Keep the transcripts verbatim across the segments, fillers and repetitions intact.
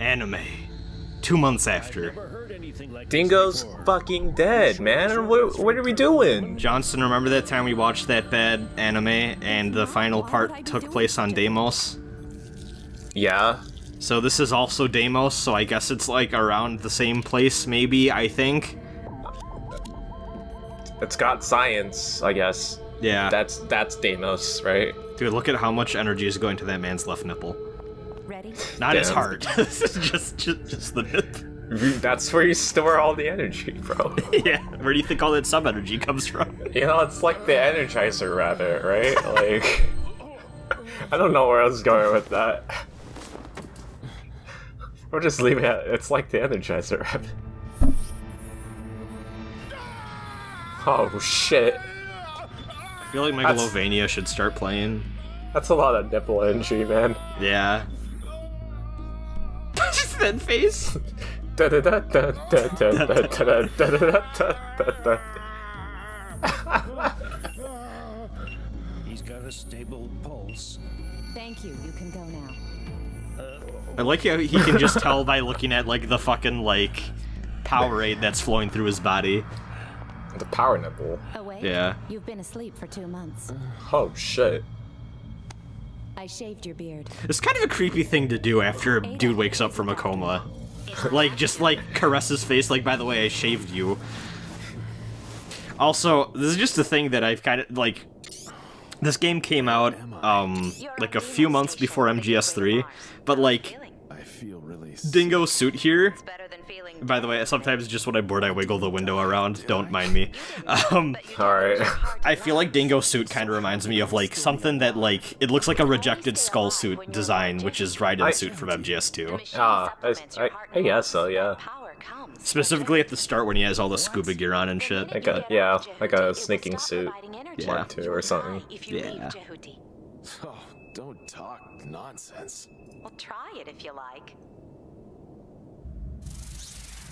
anime. Two months after. Like Dingo's fucking dead, man. What, what are we doing? Johnson, remember that time we watched that bad anime and the final part took place on Deimos? Yeah. So this is also Deimos, so I guess it's like around the same place, maybe, I think. It's got science, I guess. Yeah. That's that's Deimos, right? Dude, look at how much energy is going to that man's left nipple. Ready? Not Damn. his heart. just, just, just the nip. That's where you store all the energy, bro. Yeah. Where do you think all that sub energy comes from? You know, it's like the Energizer Rabbit, right? Like, I don't know where I was going with that. We'll just leave it at it's like the Energizer Rabbit. Oh shit. I feel like Megalovania that's, should start playing. That's a lot of nipple energy, man. Yeah. Just that face. He's got a stable pulse. Thank you. You can go now. I like how he can just tell by looking at like the fucking like Powerade that's flowing through his body. The power nipple. Awake? Yeah. You've been asleep for two months. Oh shit. I shaved your beard. It's kind of a creepy thing to do after a dude wakes up from a coma. Like just like caress his face like, by the way, I shaved you. Also, this is just a thing that I've kind of like. This game came out um like a few months before M G S three, but like I feel really Dingo's suit here. By the way, sometimes just when I'm bored I wiggle the window around, don't mind me. Um, Alright. I feel like Dingo's suit kind of reminds me of like something that like, it looks like a rejected skull suit design, which is Raiden's suit from M G S two. Ah, uh, I, I, I guess so, yeah. Specifically at the start when he has all the scuba gear on and shit. Like a, yeah, like a sneaking suit. Yeah. Two or something. Yeah. Oh, don't talk nonsense. Well, try it if you like.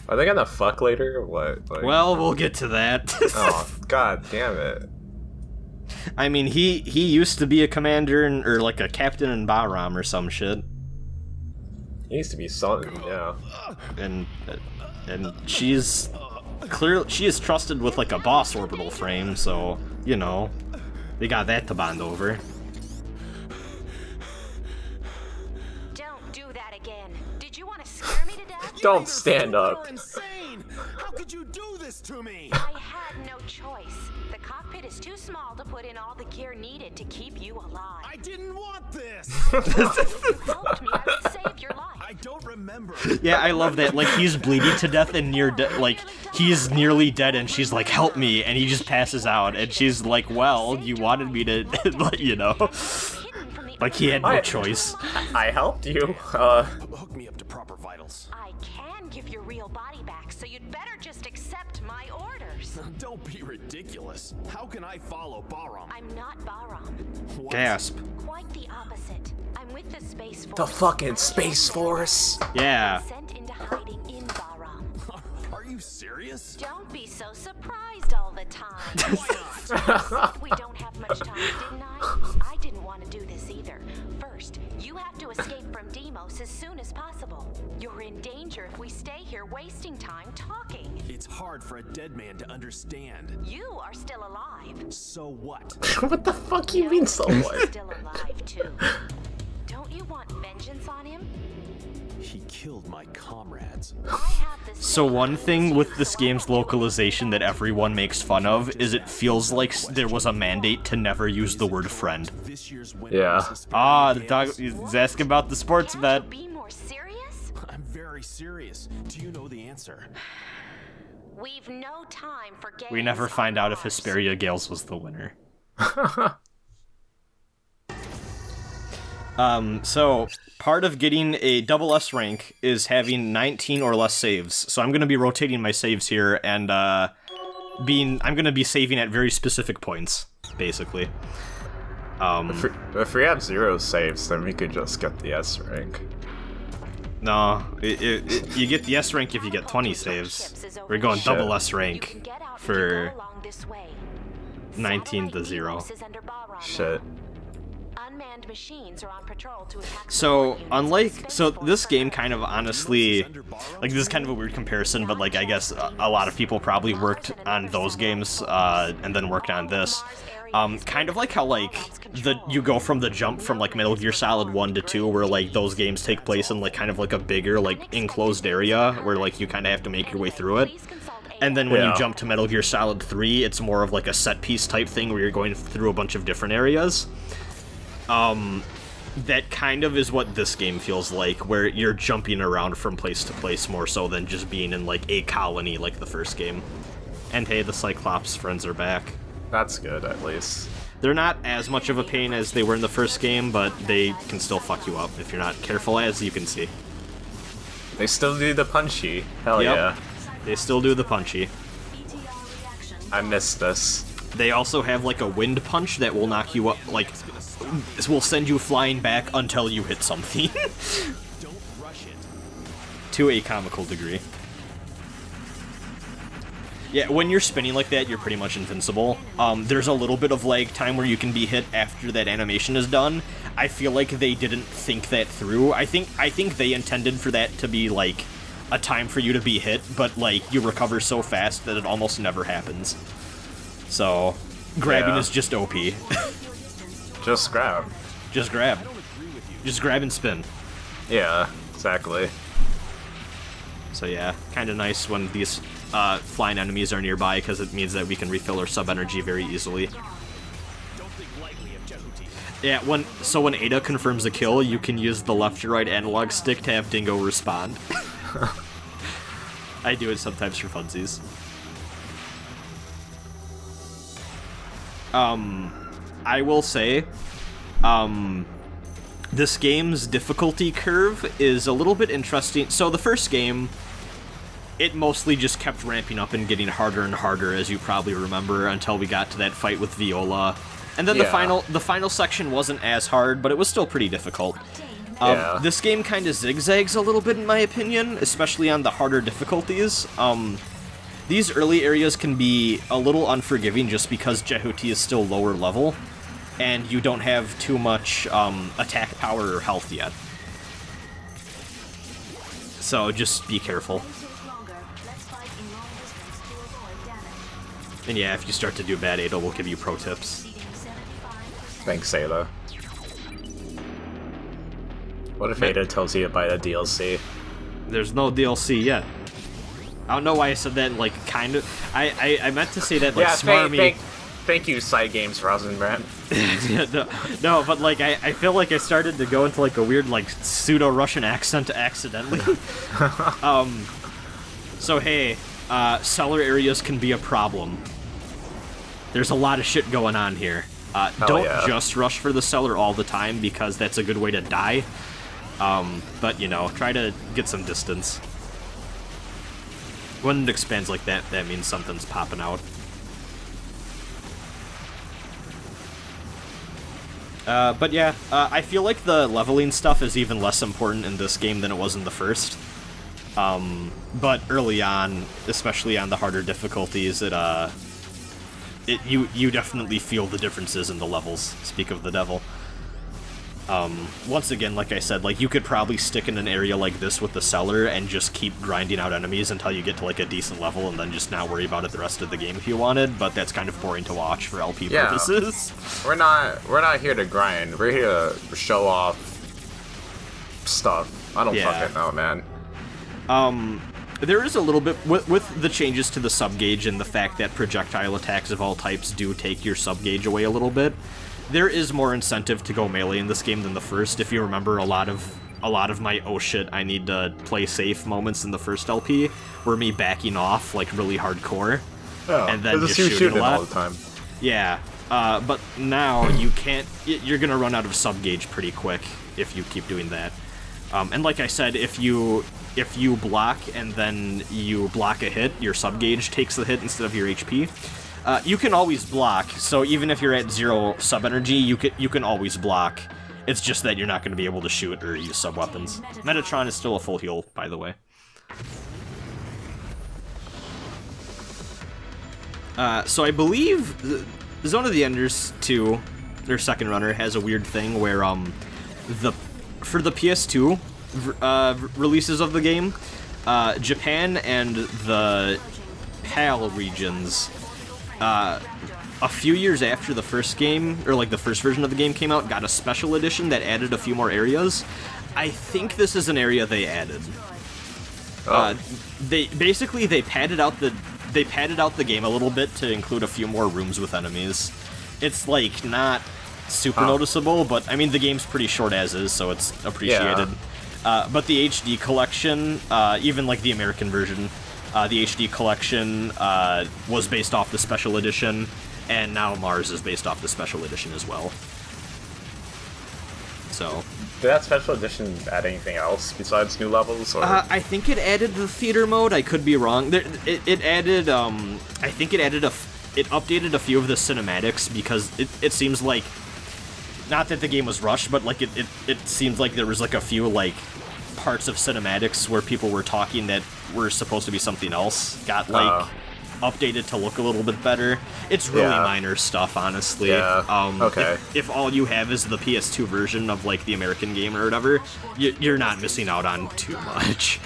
Are they gonna fuck later or what? Like, well, we'll get to that. Oh, god damn it. I mean, he he used to be a commander and, or like a captain in Bahram or some shit. He used to be something, yeah. And and she's clearly she is trusted with like a boss orbital frame, so you know they got that to bond over. Don't stand up. How could you do this to me? I had no choice. The cockpit is too small to put in all the gear needed to keep you alive. I didn't want this. I don't remember. Yeah, I love that. Like he's bleeding to death and near de like he's nearly dead and she's like, "Help me." And he just passes out and she's like, "Well, you wanted me to let you know." Like he had no choice. I helped you. Uh hook me up to proper vitals. I can give your real body back, so you'd better just accept my orders. Don't be ridiculous. How can I follow Bahram? I'm not Bahram. Gasp. Quite the opposite. I'm with the Space Force. The fucking Space Force. Yeah. Sent into hiding in Bahram. Are you serious? Don't be so surprised all the time. Why not? We don't have much time, didn't I? I didn't want to do this either. First, you have to escape from Deimos as soon as possible. You're in danger if we stay here wasting time talking. It's hard for a dead man to understand. You are still alive. So what? What the fuck you mean so what? Still alive too. Don't you want vengeance on him? He killed my comrades. So one thing with this game's localization that everyone makes fun of is it feels like there was a mandate to never use the word friend. Yeah. Ah, the dog is asking about the sports bet. Be more serious? I'm very serious. Do you know the answer? We've no time for games. We never find out if Hesperia Gales was the winner. Um, so, part of getting a double S rank is having nineteen or less saves, so I'm gonna be rotating my saves here, and, uh, being- I'm gonna be saving at very specific points, basically. Um... If we, if we have zero saves, then we could just get the S rank. No, it, it, it, you get the S rank if you get twenty saves. We're going Shit. double S rank for nineteen to zero. Shit. unmanned machines are on patrol to attack. So unlike so this game kind of honestly like this is kind of a weird comparison, but like I guess a, a lot of people probably worked on those games uh, and then worked on this. Um, kind of like how like the you go from the jump from like Metal Gear Solid one to two, where like those games take place in like kind of like a bigger like enclosed area where like you kind of have to make your way through it. And then when yeah. you jump to Metal Gear Solid three, it's more of like a set piece type thing where you're going through a bunch of different areas. Um, that kind of is what this game feels like, where you're jumping around from place to place more so than just being in like a colony like the first game. And hey, the Cyclops friends are back. That's good, at least. They're not as much of a pain as they were in the first game, but they can still fuck you up if you're not careful, as you can see. They still do the punchy. Hell yep. yeah. They still do the punchy. I missed this. They also have, like, a wind punch that will knock you up, like, will send you flying back until you hit something. Don't rush it. To a comical degree. Yeah, when you're spinning like that, you're pretty much invincible. Um, there's a little bit of lag time where you can be hit after that animation is done. I feel like they didn't think that through. I think I think they intended for that to be, like, a time for you to be hit, but, like, you recover so fast that it almost never happens. So, grabbing yeah. is just O P. Just grab. Just grab. Just grab and spin. Yeah, exactly. So, yeah, kind of nice when these... Uh, flying enemies are nearby, because it means that we can refill our sub-energy very easily. Yeah, when, so when Ada confirms a kill, you can use the left to right analog stick to have Dingo respond. I do it sometimes for funsies. Um, I will say, um, this game's difficulty curve is a little bit interesting. So the first game, it mostly just kept ramping up and getting harder and harder, as you probably remember, until we got to that fight with Viola. And then yeah. the final the final section wasn't as hard, but it was still pretty difficult. Um, yeah. This game kind of zigzags a little bit, in my opinion, especially on the harder difficulties. Um, these early areas can be a little unforgiving just because Jehuty is still lower level, and you don't have too much um, attack power or health yet. So just be careful. And yeah, if you start to do bad, Ada will give you pro tips. Thanks, Ada. What if Ada tells you to buy the D L C? There's no D L C yet. I don't know why I said that, like, kind of... I, I, I meant to say that, like, yeah, smarmy... Thank, thank you, Side Games, Rosenbrand. yeah, no, no, but, like, I, I feel like I started to go into, like, a weird, like, pseudo-Russian accent accidentally. um, so, hey, uh, cellar areas can be a problem. There's a lot of shit going on here. Uh, don't yeah. just rush for the cellar all the time, because that's a good way to die. Um, but, you know, try to get some distance. When it expands like that, that means something's popping out. Uh, but yeah, uh, I feel like the leveling stuff is even less important in this game than it was in the first. Um, but early on, especially on the harder difficulties, it, uh... It, you you definitely feel the differences in the levels. Speak of the devil. Um, once again, like I said, like you could probably stick in an area like this with the cellar and just keep grinding out enemies until you get to like a decent level, and then just not worry about it the rest of the game if you wanted. But that's kind of boring to watch for L P yeah. purposes. We're not we're not here to grind. We're here to show off stuff. I don't yeah. fucking know, man. Um. There is a little bit, with, with the changes to the sub-gauge and the fact that projectile attacks of all types do take your sub-gauge away a little bit, there is more incentive to go melee in this game than the first. If you remember, a lot of a lot of my oh shit, I need to play safe moments in the first L P were me backing off, like, really hardcore, oh, and then just shooting, shooting a lot. all the time. Yeah, uh, but now you can't, you're gonna run out of sub-gauge pretty quick if you keep doing that. Um, and like I said, if you if you block and then you block a hit, your sub-gauge takes the hit instead of your H P. Uh, you can always block, so even if you're at zero sub-energy, you can, you can always block. It's just that you're not going to be able to shoot or use sub-weapons. Metatron is still a full heal, by the way. Uh, so I believe Zone of the Enders two their second runner has a weird thing where um the for the P S two uh, releases of the game, uh, Japan and the PAL regions, uh, a few years after the first game, or like the first version of the game came out, got a special edition that added a few more areas. I think this is an area they added. Oh. Uh, they basically they padded out the they padded out the game a little bit to include a few more rooms with enemies. It's like not super huh. noticeable, but I mean the game's pretty short as is, so it's appreciated. Yeah. Uh, but the H D collection, uh, even like the American version, uh, the H D collection uh, was based off the special edition, and now MARS is based off the special edition as well. So. Did that special edition add anything else besides new levels? Or? Uh, I think it added the theater mode. I could be wrong. There, it, it added. Um, I think it added a. It updated a few of the cinematics because it, it seems like, not that the game was rushed, but like it, it it seems like there was like a few like parts of cinematics where people were talking that were supposed to be something else got like uh, updated to look a little bit better. It's really yeah. minor stuff, honestly. Yeah. Um, okay. If, if all you have is the P S two version of like the American game or whatever, you, you're not missing out on too much.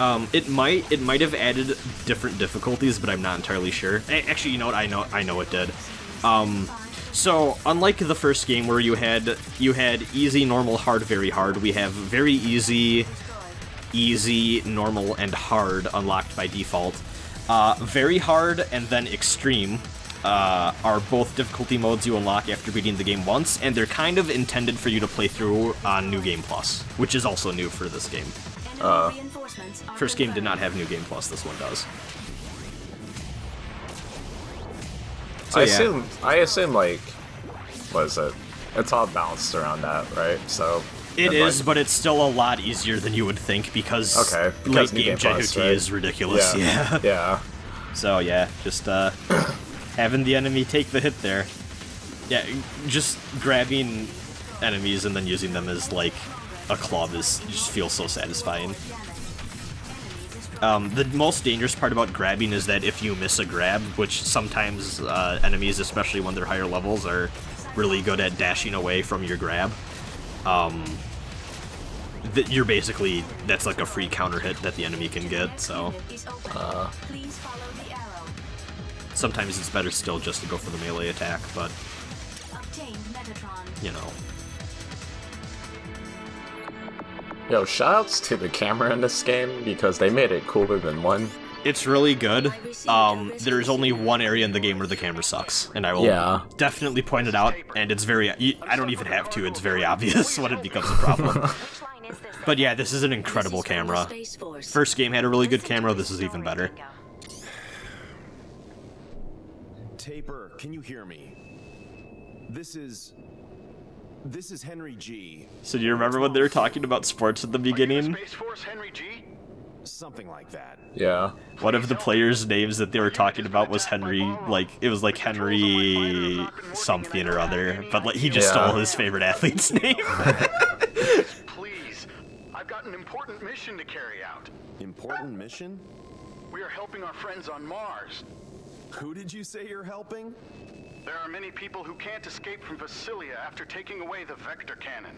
Um, it might it might have added different difficulties, but I'm not entirely sure. Actually, you know what? I know I know it did. Um, so unlike the first game where you had you had easy, normal, hard, very hard, we have very easy, easy, normal, and hard unlocked by default. Uh, very hard and then extreme uh, are both difficulty modes you unlock after beating the game once, and they're kind of intended for you to play through on New Game Plus, which is also new for this game. Uh, first game did not have New Game Plus, this one does. So, I yeah. assume, I assume, like, what is it? It's all balanced around that, right? So It is, like, but it's still a lot easier than you would think because, okay, because late game Jehuty right? is ridiculous. Yeah. Yeah. yeah. So, yeah, just uh, having the enemy take the hit there. Yeah, just grabbing enemies and then using them as, like, a club is just feels so satisfying. Um, the most dangerous part about grabbing is that if you miss a grab, which sometimes uh, enemies, especially when they're higher levels, are really good at dashing away from your grab, um, that you're basically, that's like a free counter hit that the enemy can get, so. Uh, sometimes it's better still just to go for the melee attack, but, you know. Yo, shoutouts to the camera in this game, because they made it cooler than one. It's really good. Um, there's only one area in the game where the camera sucks, and I will yeah. definitely point it out, and it's very... I don't even have to, it's very obvious when it becomes a problem. But yeah, this is an incredible camera. First game had a really good camera, this is even better. Taper, can you hear me? This is... This is Henry G. So do you remember when they were talking about sports at the beginning? Space Force, Henry G? Something like that. Yeah. One of the players' names that they were talking about was Henry, like, it was like Henry something or other, but like he just yeah. stole his favorite athlete's name. Please, I've got an important mission to carry out. Important mission? We are helping our friends on Mars. Who did you say you're helping? There are many people who can't escape from Vasilia after taking away the Vector cannon.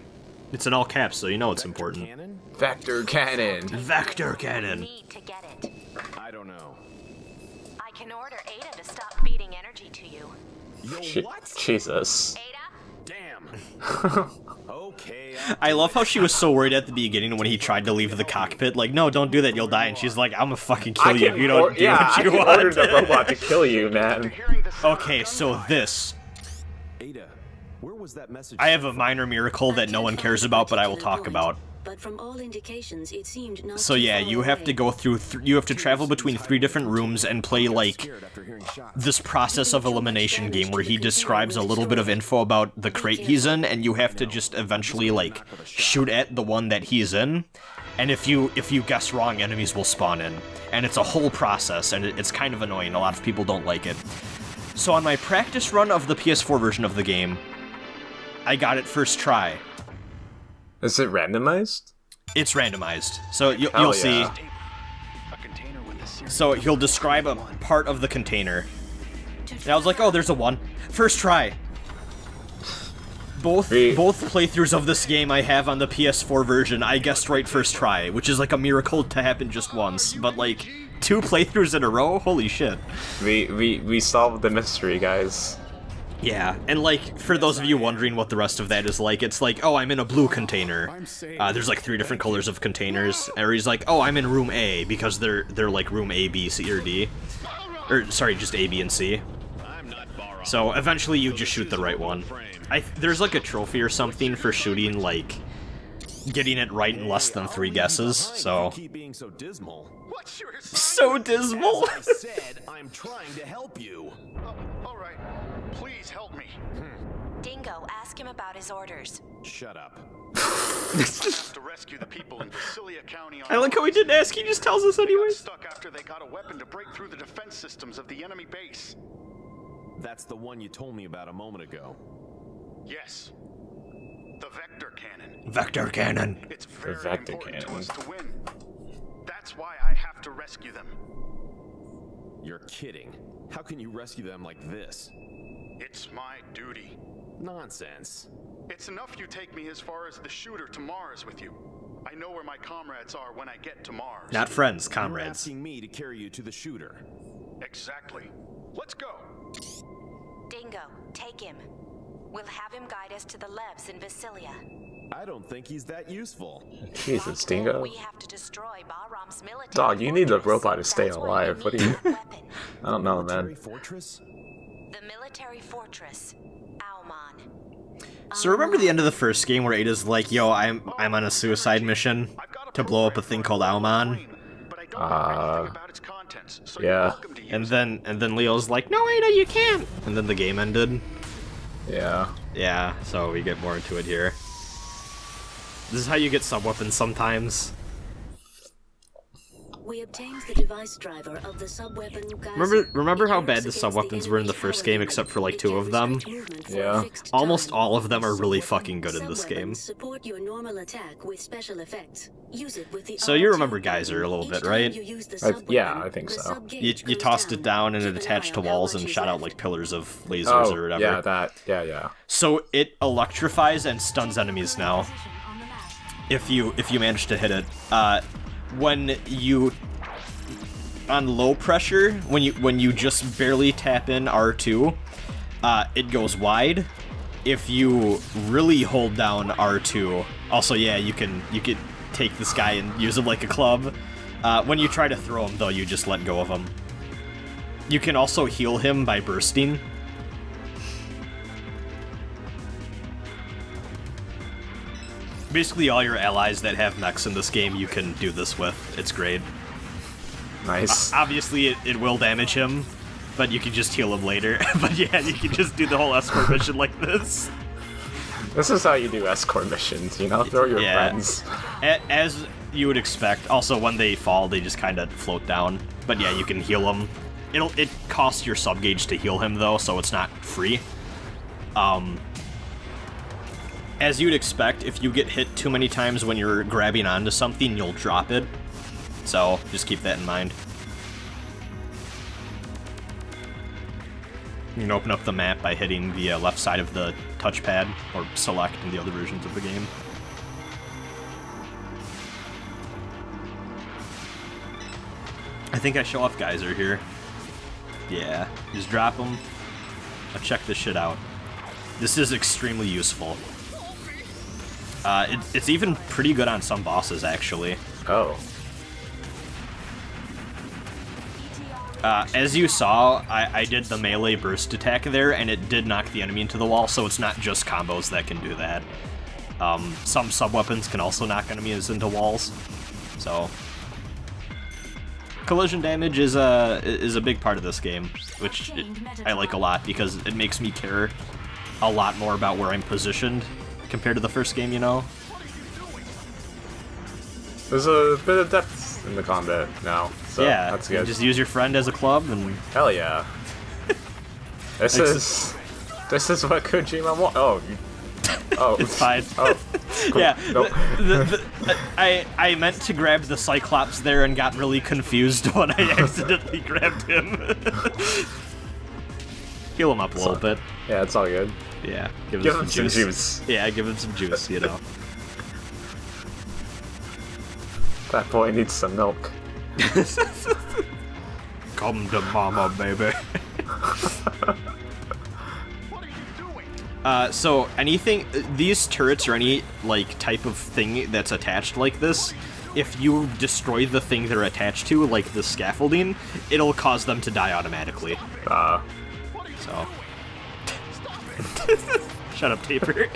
It's in all caps, so you know it's important. Cannon? Vector cannon. Vector cannon. We need to get it. I don't know. I can order Ada to stop feeding energy to you. Yo, what? Jesus. Ada? Damn. Okay. I love how she was so worried at the beginning when he tried to leave the cockpit. Like, no, don't do that, you'll die. And she's like, I'm gonna fucking kill you if you don't do yeah, what you I can want. order the robot to kill you, man. Okay, so this. Ada, where was that message? I have a minor miracle that no one cares about, but I will talk about. But from all indications, it seemed not so yeah, you have to go through, th you have to travel between three different rooms and play like this process of elimination game where he describes a little bit of info about the crate he's in, and you have to just eventually like shoot at the one that he's in. And if you if you guess wrong, enemies will spawn in. And it's a whole process, and it's kind of annoying. A lot of people don't like it. So on my practice run of the P S four version of the game, I got it first try. Is it randomized? It's randomized. So you, you'll yeah. see. So he'll describe a part of the container. And I was like, oh, there's a one. First try. Both both playthroughs of this game I have on the P S four version, I guessed right first try, which is like a miracle to happen just once. But like, two playthroughs in a row? Holy shit. We, we, we solved the mystery, guys. Yeah, and like, for those of you wondering what the rest of that is like, it's like, oh, I'm in a blue container. Uh, there's like three different colors of containers. Or he's like, oh, I'm in room A, because they're, they're like room A, B, C, or D. Or, sorry, just A, B, and C. So eventually you just shoot the right one. I, there's like a trophy or something for shooting, like, getting it right in less than three guesses, so... So dismal! I said, I'm trying to help you. Alright, please help me. Dingo, ask him about his orders. Shut up. To rescue the people in Vasilia County. I like how he didn't ask, he just tells us anyway. Stuck after they got a weapon to break through the defense systems of the enemy base. That's the one you told me about a moment ago. Yes. The Vector cannon. Vector cannon. It's very the Vector important cannon. To us to win. That's why I have to rescue them. You're kidding. How can you rescue them like this? It's my duty. Nonsense. It's enough you take me as far as the shooter to Mars with you. I know where my comrades are when I get to Mars. Not friends, comrades. You're asking me to carry you to the shooter. Exactly. Let's go. Dingo, take him. We'll have him guide us to the labs in Vasilia. I don't think he's that useful. Jesus, Dingo. We have to destroy Bahram's military Dog, you need the robot to stay alive. What do you... I don't know, man. Fortress? The military fortress, Alman. So remember the end of the first game where Ada's like, yo, I'm, I'm on a suicide mission to blow up a thing called Alman? Uh... Yeah. And then, and then Leo's like, no, Ada, you can't! And then the game ended. Yeah. Yeah, so we get more into it here. This is how you get sub-weapons sometimes. We obtained the device driver of the sub-weapon Geyser. Remember, remember how bad the sub-weapons were in the first game, except for like two of them? Yeah. Almost all of them are really fucking good in this game. Support your normal attack with special effects. Use it with the so you remember Geyser a little bit, right? I, yeah, I think so. You, you tossed it down and it attached to walls and shot out like pillars of lasers oh, or whatever. yeah, that, yeah, yeah. So it electrifies and stuns enemies now. If you, if you manage to hit it. Uh... When you, on low pressure, when you when you just barely tap in R two, uh, it goes wide. If you really hold down R two, also yeah, you can you can take this guy and use him like a club. Uh, when you try to throw him though, you just let go of him. You can also heal him by bursting. Basically all your allies that have mechs in this game, you can do this with. It's great. Nice. Uh, obviously, it, it will damage him, but you can just heal him later. But yeah, you can just do the whole escort mission like this. This is how you do escort missions, you know? Throw your yeah. friends. As you would expect. Also, when they fall, they just kind of float down. But yeah, you can heal them. It'll, it costs your sub-gauge to heal him, though, so it's not free. Um... As you'd expect, if you get hit too many times when you're grabbing onto something, you'll drop it. So, just keep that in mind. You can open up the map by hitting the uh, left side of the touchpad, or select in the other versions of the game. I think I show off Geyser here. Yeah, just drop them. I'll check this shit out. This is extremely useful. Uh, it, it's even pretty good on some bosses, actually. Oh. Uh, as you saw, I, I did the melee burst attack there, and it did knock the enemy into the wall, so it's not just combos that can do that. Um, some sub-weapons can also knock enemies into walls, so... Collision damage is a, is a big part of this game, which it, I like a lot, because it makes me care a lot more about where I'm positioned. Compared to the first game, you know? There's a bit of depth in the combat now, so yeah, that's good. You just use your friend as a club and... Hell yeah. This is... This is what Kojima wants. Oh, you Oh, it's fine. Oh, cool. Yeah, nope. the, the, the, I I meant to grab the Cyclops there and got really confused when I accidentally grabbed him. Heal him up a little bit. Yeah, it's all good. Yeah, give, give him, him some, some juice. juice. Yeah, give him some juice. You know, that boy needs some milk. Come to mama, baby. Uh, so anything, these turrets or any like type of thing that's attached like this, if you destroy the thing they're attached to, like the scaffolding, it'll cause them to die automatically. Ah. Uh. So. Shut up, Taper.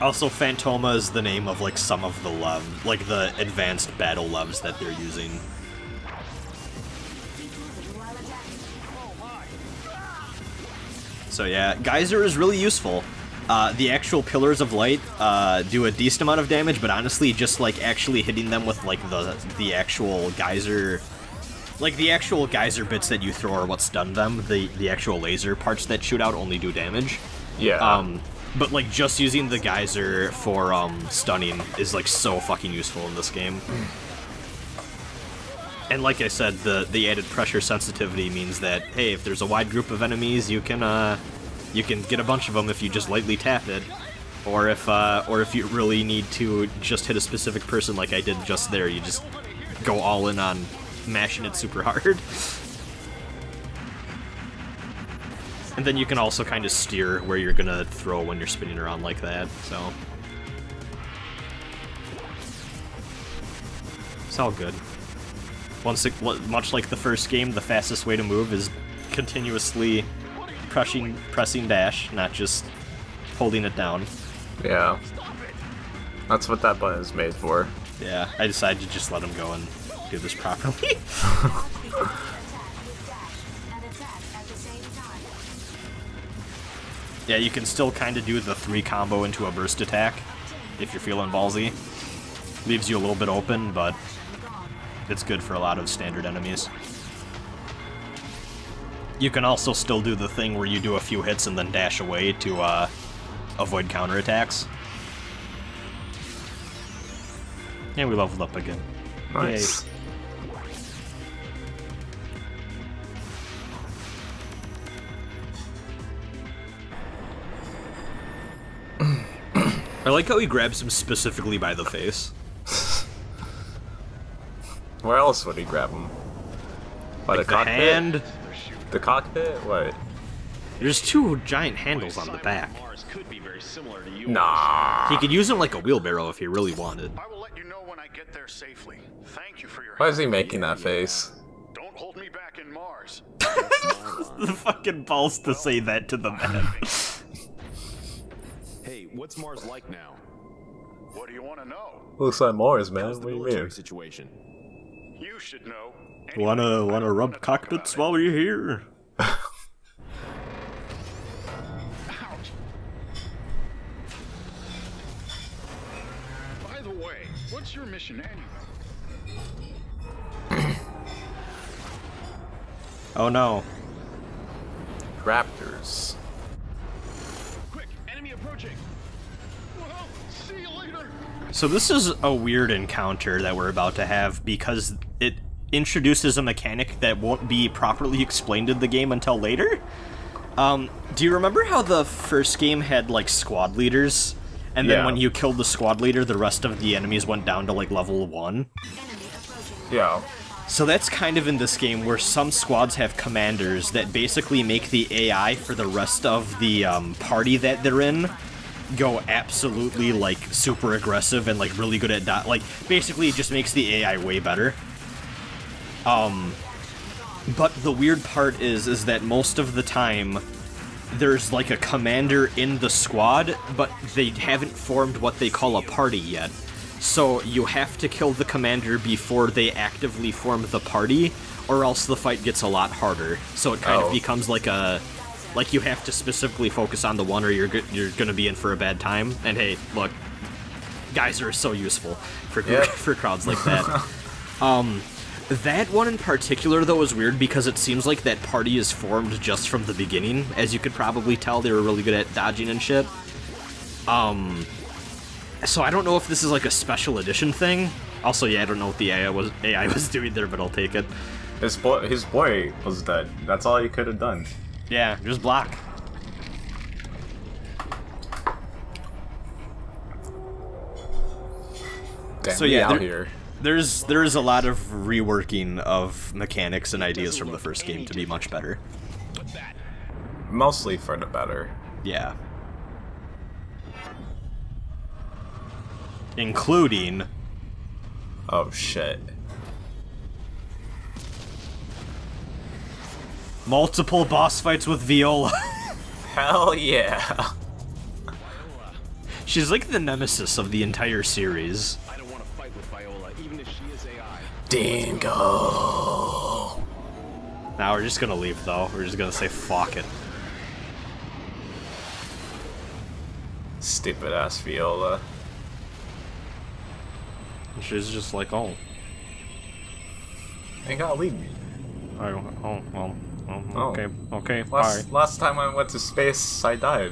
Also, Phantoma is the name of, like, some of the love, like, the advanced battle loves that they're using. So, yeah, Geyser is really useful. Uh, the actual Pillars of Light uh, do a decent amount of damage, but honestly, just, like, actually hitting them with, like, the, the actual Geyser... Like, the actual Geyser bits that you throw are what stun them. The, the actual laser parts that shoot out only do damage. Yeah. Um... But, like, just using the Geyser for, um, stunning is, like, so fucking useful in this game. And like I said, the, the added pressure sensitivity means that, hey, if there's a wide group of enemies, you can, uh, you can get a bunch of them if you just lightly tap it. Or if, uh, or if you really need to just hit a specific person like I did just there, you just go all in on mashing it super hard. And then you can also kind of steer where you're gonna throw when you're spinning around like that, so. It's all good. Once it, much like the first game, the fastest way to move is continuously pressing, pressing dash, not just holding it down. Yeah. That's what that button is made for. Yeah, I decided to just let him go and do this properly. Yeah, you can still kind of do the three combo into a burst attack, if you're feeling ballsy. Leaves you a little bit open, but it's good for a lot of standard enemies. You can also still do the thing where you do a few hits and then dash away to uh, avoid counterattacks. And we leveled up again. Nice. Yay. I like how he grabs him specifically by the face. Where else would he grab him? By like the, the cockpit? Hand? The cockpit? What? There's two giant handles on the back. Nah. He could use them like a wheelbarrow if he really wanted. I will let you know when I get there safely. Thank you for your help. Why is he making that face? Don't hold me back in Mars. The fucking balls to say that to the man. What's Mars like now? What do you want to know? Looks like Mars, man. What do you mean? Situation? You should know. Anyway, wanna wanna rub cockpits while you're here? Ouch. By the way, what's your mission anyway? Oh no. Raptors. Quick, enemy approaching. So this is a weird encounter that we're about to have because it introduces a mechanic that won't be properly explained in the game until later. Um, do you remember how the first game had, like, squad leaders? And then yeah. when you killed the squad leader, the rest of the enemies went down to, like, level one? Yeah. So that's kind of in this game where some squads have commanders that basically make the A I for the rest of the um, party that they're in go absolutely, like, super aggressive and, like, really good at dot. Like, basically it just makes the A I way better. Um, but the weird part is, is that most of the time there's, like, a commander in the squad, but they haven't formed what they call a party yet. So you have to kill the commander before they actively form the party, or else the fight gets a lot harder. So it kind oh. of becomes like a... Like, you have to specifically focus on the one or you're go you're gonna be in for a bad time. And hey, look, Geyser is so useful for, yeah. for crowds like that. um, That one in particular, though, is weird because it seems like that party is formed just from the beginning. As you could probably tell, they were really good at dodging and shit. Um, so I don't know if this is like a special edition thing. Also, yeah, I don't know what the A I was A I was doing there, but I'll take it. His boy, his boy was dead. That's all he could have done. Yeah, just block. Damn, so yeah, out here. There's there's a lot of reworking of mechanics and ideas from the first game to be much better. Mostly for the better. Yeah. Including... Oh, shit. Multiple boss fights with Viola. Hell yeah. She's like the nemesis of the entire series. Dingo. Now we're just gonna leave though. We're just gonna say fuck it. Stupid ass Viola. She's just like, oh, they gotta leave me. I don't. Oh well. Oh, oh, oh. Okay. Okay. Last, all right. Last time I went to space, I died.